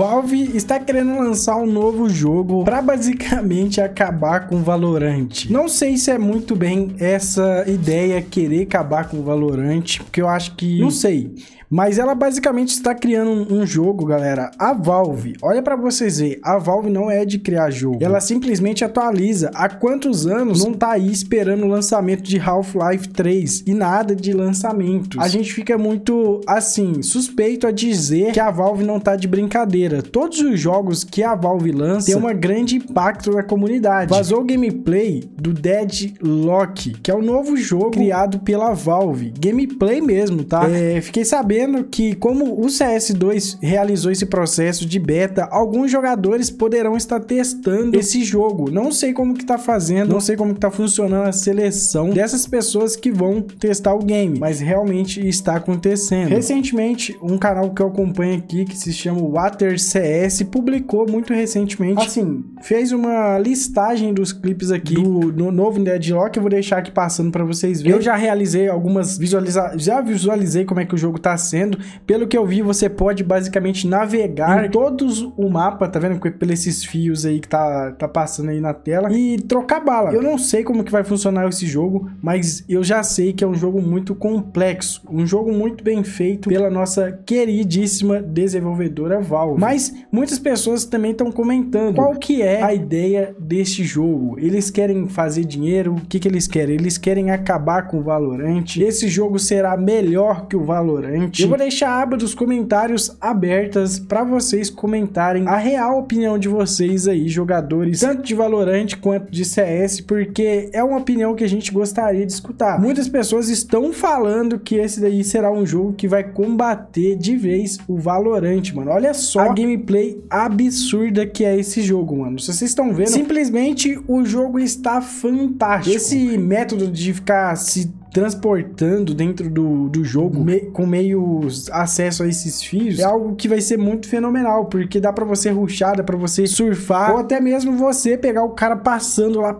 Valve está querendo lançar um novo jogo para basicamente acabar com o Valorant. Não sei se é muito bem essa ideia, querer acabar com o Valorant, porque eu acho que... não sei. Mas ela basicamente está criando um jogo, galera. A Valve, olha pra vocês verem, a Valve não é de criar jogo. Ela simplesmente atualiza. Há quantos anos não tá aí esperando o lançamento de Half-Life 3 e nada de lançamentos? A gente fica muito, assim, suspeito a dizer que a Valve não tá de brincadeira. Todos os jogos que a Valve lança tem um grande impacto na comunidade. Vazou o gameplay do Deadlock, que é um novo jogo criado pela Valve. Gameplay mesmo, tá? Fiquei sabendo que, como o CS2 realizou esse processo de beta, alguns jogadores poderão estar testando esse jogo. Não sei como que tá fazendo, não sei como que tá funcionando a seleção dessas pessoas que vão testar o game, mas realmente está acontecendo. Recentemente, um canal que eu acompanho aqui, que se chama Water CS, publicou muito recentemente, assim, fez uma listagem dos clipes aqui do novo Deadlock. Eu vou deixar aqui passando para vocês verem. Eu já realizei algumas visualizações, já visualizei como é que o jogo tá sendo. Pelo que eu vi, você pode basicamente navegar em todos o mapa, tá vendo? Pelos esses fios aí que tá passando aí na tela e trocar bala. Eu não sei como que vai funcionar esse jogo, mas eu já sei que é um jogo muito complexo, um jogo muito bem feito pela nossa queridíssima desenvolvedora Valve. Mas muitas pessoas também estão comentando qual que é a ideia deste jogo. Eles querem fazer dinheiro? O que que eles querem? Eles querem acabar com o Valorant? Esse jogo será melhor que o Valorant? Eu vou deixar a aba dos comentários abertas para vocês comentarem a real opinião de vocês aí, jogadores, tanto de Valorant quanto de CS, porque é uma opinião que a gente gostaria de escutar. Muitas pessoas estão falando que esse daí será um jogo que vai combater de vez o Valorant, mano. Olha só a gameplay absurda que é esse jogo, mano. Se vocês estão vendo, simplesmente o jogo está fantástico. Esse método de ficar se transportando dentro do jogo com meio acesso a esses fios é algo que vai ser muito fenomenal, porque dá pra você rushar, dá pra você surfar, ou até mesmo você pegar o cara passando lá,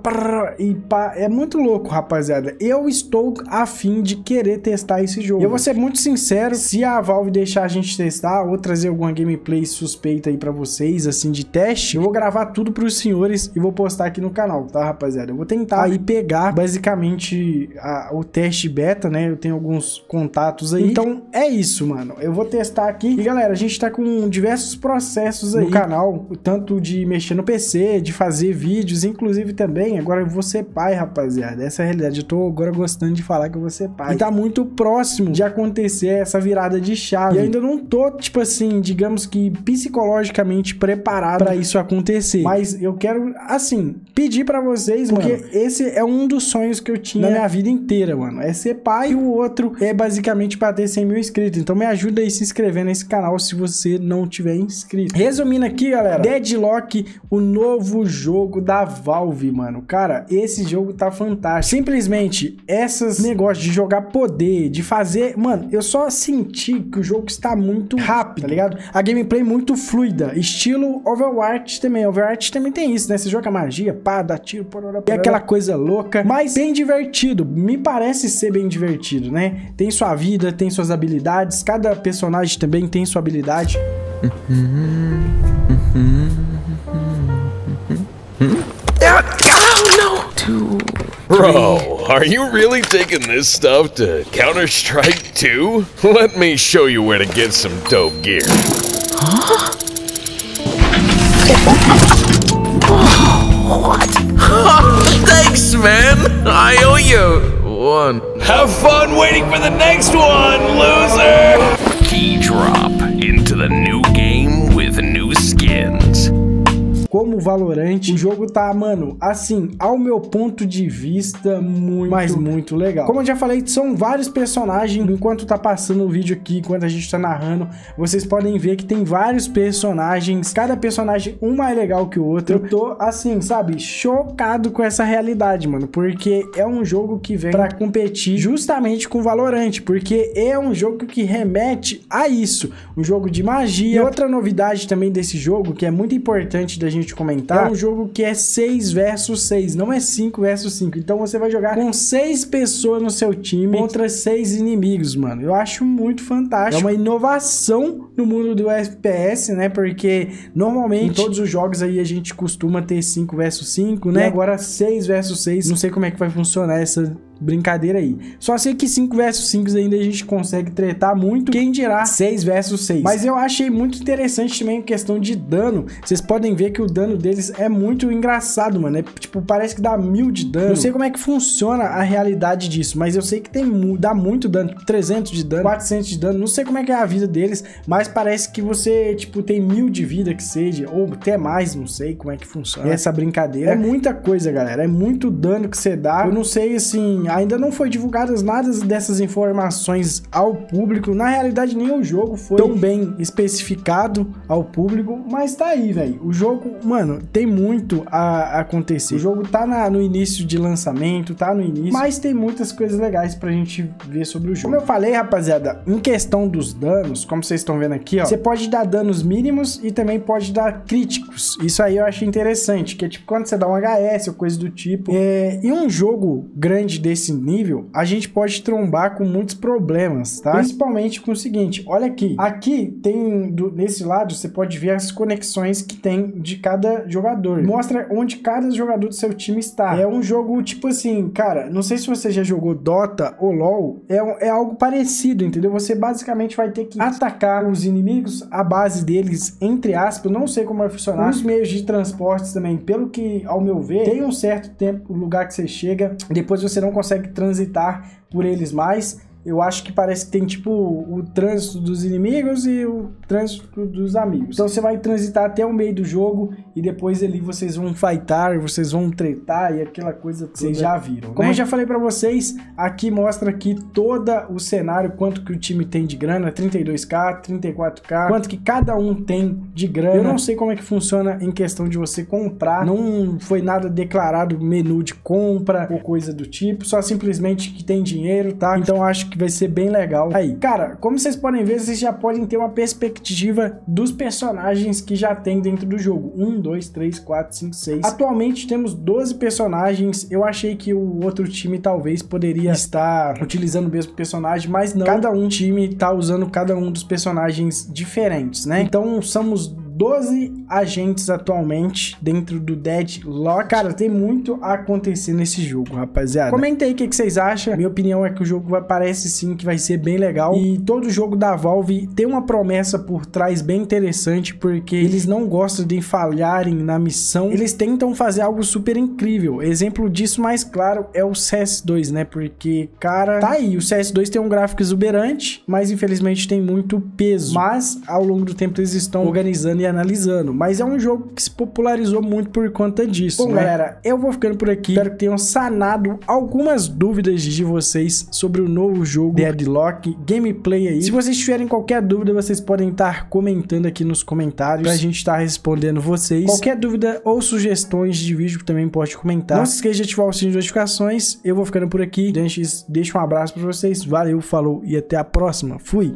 é muito louco, rapaziada. Eu estou a fim de querer testar esse jogo. Eu vou ser muito sincero, se a Valve deixar a gente testar ou trazer alguma gameplay suspeita aí pra vocês, assim, de teste, eu vou gravar tudo pros senhores e vou postar aqui no canal, tá, rapaziada? Eu vou tentar aí pegar, basicamente, o teste beta, né? Eu tenho alguns contatos aí. Então, é isso, mano. Eu vou testar aqui. E, galera, a gente tá com diversos processos aí no canal, tanto de mexer no PC, de fazer vídeos, inclusive também, agora eu vou ser pai, rapaziada. Essa é a realidade. Eu tô agora gostando de falar que eu vou ser pai. E tá muito próximo de acontecer essa virada de chave. E eu ainda não tô, tipo assim, digamos que psicologicamente preparado pra isso acontecer. Mas eu quero, assim, pedir pra vocês, mano, porque esse é um dos sonhos que eu tinha na minha vida inteira, mano. É ser pai, e o outro é basicamente bater 100 mil inscritos. Então me ajuda aí se inscrever nesse canal se você não tiver inscrito. Resumindo aqui, galera, Deadlock, o novo jogo da Valve, mano. Cara, esse jogo tá fantástico. Simplesmente, esses negócios de jogar poder, de fazer... Mano, eu só senti que o jogo está muito rápido, tá ligado? A gameplay muito fluida, estilo Overwatch também. Overwatch também tem isso, né? Você joga magia, pá, dá tiro, pororá, pororá. É aquela coisa louca, mas bem divertido. Me parece ser bem divertido, né? Tem sua vida, tem suas habilidades, cada personagem também tem sua habilidade. Bro, are you really taking this stuff to Counter Strike 2? Let me show you where to get some dope gear. Huh? What? Thanks, man. I owe you. One. Have fun waiting for the next one, loser! Keydrop into the new game with new skins. Como o Valorant, o jogo tá, mano, assim, ao meu ponto de vista, muito, mas muito legal. Como eu já falei, são vários personagens. Enquanto tá passando o vídeo aqui, enquanto a gente tá narrando, vocês podem ver que tem vários personagens. Cada personagem, um mais legal que o outro. Eu tô, assim, sabe, chocado com essa realidade, mano, porque é um jogo que vem pra competir justamente com o Valorant, porque é um jogo que remete a isso. Um jogo de magia. E outra novidade também desse jogo, que é muito importante da gente gente comentar, é um jogo que é 6 versus 6, não é 5 versus 5. Então você vai jogar com 6 pessoas no seu time contra 6 inimigos, mano. Eu acho muito fantástico. É uma inovação no mundo do FPS, né? Porque normalmente em todos os jogos aí a gente costuma ter 5 versus 5, né? E agora 6 versus 6. Não sei como é que vai funcionar essa brincadeira aí. Só sei que 5 versus 5 ainda a gente consegue tretar muito, quem dirá 6 versus 6. Mas eu achei muito interessante também a questão de dano. Vocês podem ver que o dano deles é muito engraçado, mano. É, tipo, parece que dá 1000 de dano. Não sei como é que funciona a realidade disso, mas eu sei que dá muito dano. 300 de dano, 400 de dano. Não sei como é que é a vida deles, mas parece que você, tipo, tem 1000 de vida que seja, ou até mais, não sei como é que funciona essa brincadeira. É muita coisa, galera. É muito dano que você dá. Eu não sei, assim, ainda não foi divulgadas nada dessas informações ao público. Na realidade, nem o jogo foi tão bem especificado ao público, mas tá aí, velho. O jogo, mano, tem muito a acontecer. O jogo tá no início de lançamento, tá no início, mas tem muitas coisas legais pra gente ver sobre o jogo. Como eu falei, rapaziada, em questão dos danos, como vocês estão vendo aqui, ó, você pode dar danos mínimos e também pode dar críticos. Isso aí eu achei interessante, que é tipo quando você dá um HS ou coisa do tipo. E um jogo grande desse nível, a gente pode trombar com muitos problemas, tá? Principalmente com o seguinte, olha aqui. Aqui tem, nesse lado, você pode ver as conexões que tem de cada jogador. Mostra onde cada jogador do seu time está. É um jogo, tipo assim, cara, não sei se você já jogou Dota ou LoL, é algo parecido, entendeu? Você basicamente vai ter que atacar os inimigos, a base deles, entre aspas, não sei como vai funcionar. Os meios de transportes também, pelo que, ao meu ver, tem um certo tempo, o lugar que você chega, depois você não consegue transitar por eles mais. Eu acho que parece que tem tipo o trânsito dos inimigos e o trânsito dos amigos. Então você vai transitar até o meio do jogo e depois ali vocês vão fightar, vocês vão tretar e aquela coisa que vocês já viram, né? Como eu já falei pra vocês, aqui mostra aqui todo o cenário, quanto que o time tem de grana, 32k, 34k, quanto que cada um tem de grana. Eu não sei como é que funciona em questão de você comprar, não foi nada declarado menu de compra ou coisa do tipo, só simplesmente que tem dinheiro, tá? Então acho que vai ser bem legal. Aí, cara, como vocês podem ver, vocês já podem ter uma perspectiva dos personagens que já tem dentro do jogo. 1, 2, 3, 4, 5, 6. Atualmente temos 12 personagens. Eu achei que o outro time talvez poderia estar utilizando o mesmo personagem, mas não. Cada um time tá usando cada um dos personagens diferentes, né? Então, somos 12 agentes atualmente dentro do Deadlock. Cara, tem muito a acontecer nesse jogo, rapaziada. Comenta aí o que vocês acham. Minha opinião é que o jogo parece sim que vai ser bem legal. E todo jogo da Valve tem uma promessa por trás bem interessante, porque eles não gostam de falharem na missão. Eles tentam fazer algo super incrível. Exemplo disso mais claro é o CS2, né? Porque, cara, tá aí. O CS2 tem um gráfico exuberante, mas infelizmente tem muito peso. Mas, ao longo do tempo, eles estão organizando e analisando, mas é um jogo que se popularizou muito por conta disso. Bom, galera, eu vou ficando por aqui. Espero que tenham sanado algumas dúvidas de vocês sobre o novo jogo Deadlock, gameplay aí. Se vocês tiverem qualquer dúvida, vocês podem estar comentando aqui nos comentários pra gente estar respondendo vocês. Qualquer dúvida ou sugestões de vídeo também pode comentar. Não se esqueça de ativar o sininho de notificações. Eu vou ficando por aqui. Deixa um abraço pra vocês. Valeu, falou e até a próxima. Fui!